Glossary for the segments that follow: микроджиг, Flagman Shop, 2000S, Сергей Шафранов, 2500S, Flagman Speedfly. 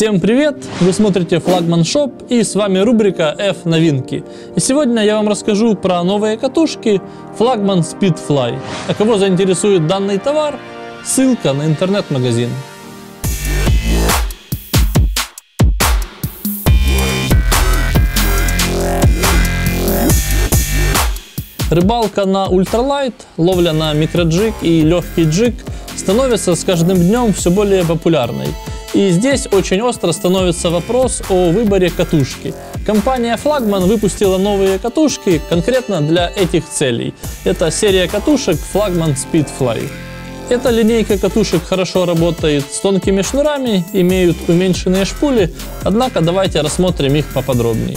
Всем привет! Вы смотрите Flagman Shop, и с вами рубрика F-новинки. И сегодня я вам расскажу про новые катушки Flagman Speedfly. А кого заинтересует данный товар, ссылка на интернет-магазин. Рыбалка на ультралайт, ловля на микроджиг и легкий джиг становится с каждым днем все более популярной. И здесь очень остро становится вопрос о выборе катушки. Компания Flagman выпустила новые катушки конкретно для этих целей. Это серия катушек Flagman Speedfly. Эта линейка катушек хорошо работает с тонкими шнурами, имеют уменьшенные шпули, однако давайте рассмотрим их поподробнее.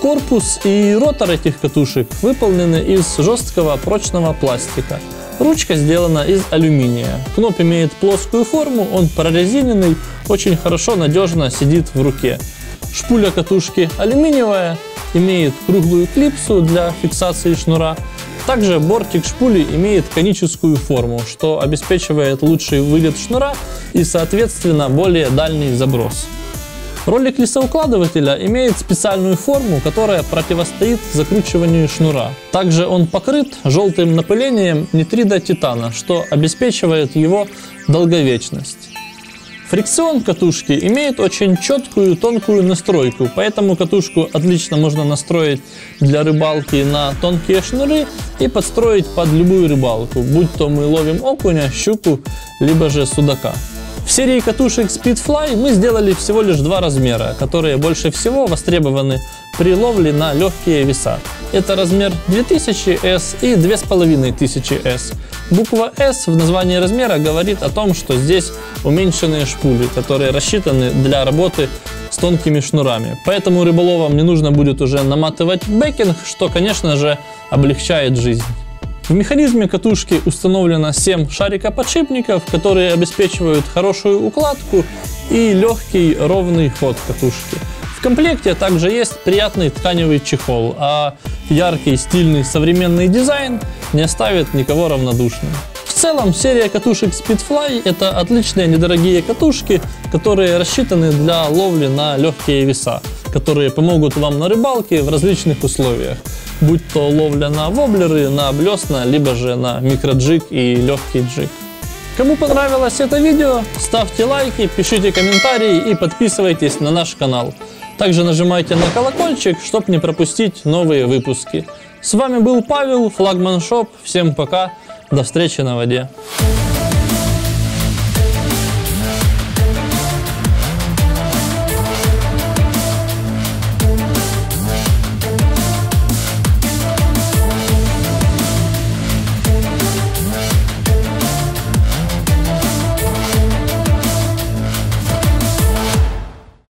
Корпус и ротор этих катушек выполнены из жесткого прочного пластика. Ручка сделана из алюминия. Кноп имеет плоскую форму, он прорезиненный, очень хорошо, надежно сидит в руке. Шпуля катушки алюминиевая, имеет круглую клипсу для фиксации шнура. Также бортик шпули имеет коническую форму, что обеспечивает лучший вылет шнура и, соответственно, более дальний заброс. Ролик лесоукладывателя имеет специальную форму, которая противостоит закручиванию шнура. Также он покрыт желтым напылением нитрида титана, что обеспечивает его долговечность. Фрикцион катушки имеет очень четкую тонкую настройку, поэтому катушку отлично можно настроить для рыбалки на тонкие шнуры и подстроить под любую рыбалку, будь то мы ловим окуня, щуку, либо же судака. В серии катушек Speedfly мы сделали всего лишь два размера, которые больше всего востребованы при ловле на легкие веса. Это размер 2000S и 2500S. Буква S в названии размера говорит о том, что здесь уменьшенные шпули, которые рассчитаны для работы с тонкими шнурами. Поэтому рыболовам не нужно будет уже наматывать бекинг, что, конечно же, облегчает жизнь. В механизме катушки установлено 7 шарикоподшипников, которые обеспечивают хорошую укладку и легкий ровный ход катушки. В комплекте также есть приятный тканевый чехол, а яркий, стильный, современный дизайн не оставит никого равнодушным. В целом серия катушек Speedfly — это отличные недорогие катушки, которые рассчитаны для ловли на легкие веса, которые помогут вам на рыбалке в различных условиях, будь то ловля на воблеры, на блесна, либо же на микроджиг и легкий джиг. Кому понравилось это видео, ставьте лайки, пишите комментарии и подписывайтесь на наш канал. Также нажимайте на колокольчик, чтобы не пропустить новые выпуски. С вами был Павел, Flagman Shop. Всем пока, до встречи на воде.